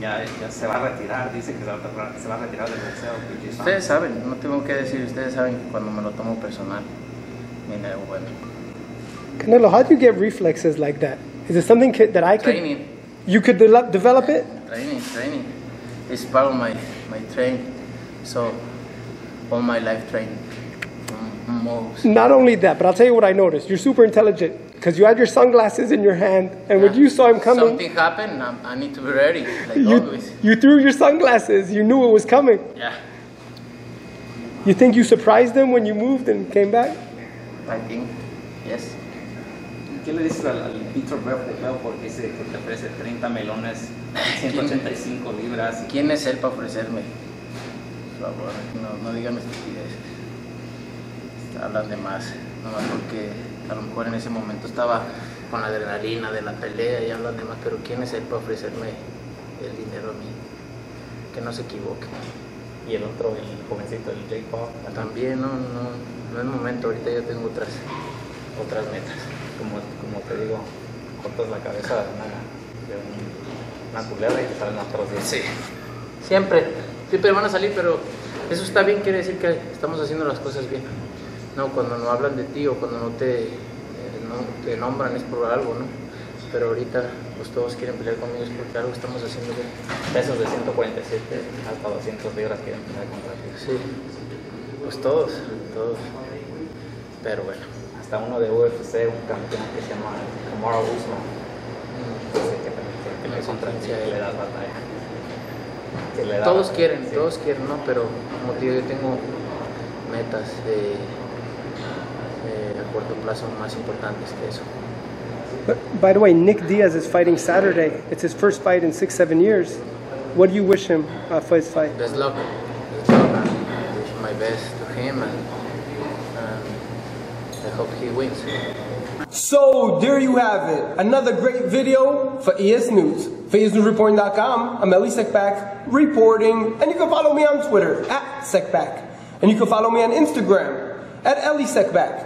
Ya se va a retirar, dice que se va a retirar del boxeo. Ustedes saben, no tengo que decir, ustedes saben que cuando me lo tomo personal, me niego bueno. Canelo, how do you get reflexes like that? Is it something that I could... Training. You could develop it? Training. It's part of my training. So, all my life training. Not only that, but I'll tell you what I noticed. You're super intelligent. Because you had your sunglasses in your hand, and when you saw him coming... Something happened, I need to be ready, like always. You threw your sunglasses, you knew it was coming. Yeah. You think you surprised them when you moved and came back? I think, yes. ¿Qué le dices al Peter B. porque dice que te ofrece 30 melones, 185 libras? ¿Quién es él para ofrecerme? Por favor, no digan estupidez. Hablan de más, nomás porque a lo mejor en ese momento estaba con la adrenalina de la pelea y hablan de más, pero ¿quién es él para ofrecerme el dinero a mí? Que no se equivoque. ¿Y el otro, el jovencito, el J Paul? También, no es momento, ahorita yo tengo otras metas. Como te digo, cortas la cabeza de una culebra y te salen otros 10. Sí, siempre van a salir, pero eso está bien, quiere decir que estamos haciendo las cosas bien. No, cuando no hablan de ti o cuando no te nombran es por algo, ¿no? Pero ahorita pues todos quieren pelear conmigo es porque algo estamos haciendo bien. Pesos de 147 hasta 200 libras quieren pelear contra ti. Sí, pues todos. Pero bueno. Hasta uno de UFC, un campeón que se llama Kamaru Usman. Que le contra ti y le das batalla. Todos quieren, ¿no? Pero como te digo, yo tengo metas a corto plazo más importantes que eso. By the way, Nick Diaz is fighting Saturday. It's his first fight in 6-7 years. What do you wish him for his fight? Best luck. I wish my best to him, and I hope he wins. So there you have it. Another great video for ES News. For ESNewsReporting.com, I'm Ellie Seckbach reporting, and you can follow me on Twitter @Seckbach, and you can follow me on Instagram @Ellie Seckbach.